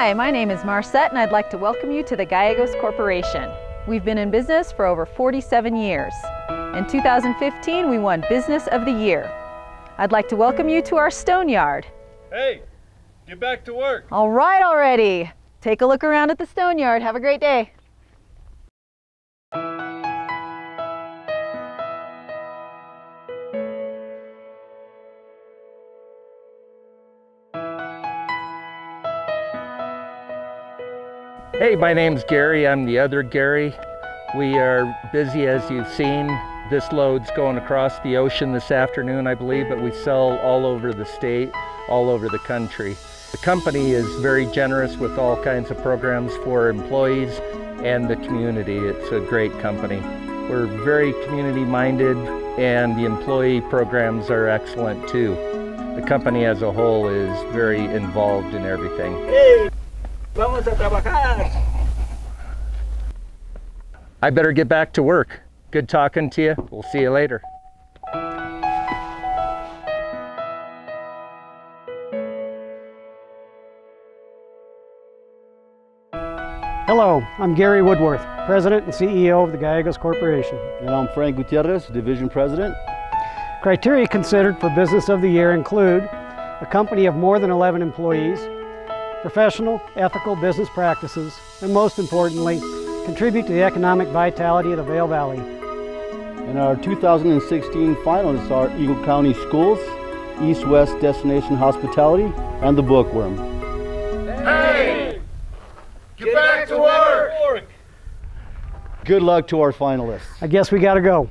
Hi, my name is Marcette and I'd like to welcome you to the Gallegos Corporation. We've been in business for over 47 years. In 2015, we won Business of the Year. I'd like to welcome you to our Stoneyard. Hey, get back to work. All right already. Take a look around at the Stoneyard. Have a great day. Hey, my name's Gary. I'm the other Gary. We are busy, as you've seen. This load's going across the ocean this afternoon, I believe, but we sell all over the state, all over the country. The company is very generous with all kinds of programs for employees and the community. It's a great company. We're very community-minded, and the employee programs are excellent, too. The company as a whole is very involved in everything. Hey. Vamos a trabajar. I better get back to work. Good talking to you. We'll see you later. Hello, I'm Gary Woodworth, President and CEO of the Gallegos Corporation. And I'm Frank Gutierrez, Division President. Criteria considered for Business of the Year include a company of more than 11 employees, professional, ethical business practices, and most importantly, contribute to the economic vitality of the Vale Valley. And our 2016 finalists are Eagle County Schools, East West Destination Hospitality, and The Bookworm. Hey! Get back to work! Good luck to our finalists. I guess we gotta go.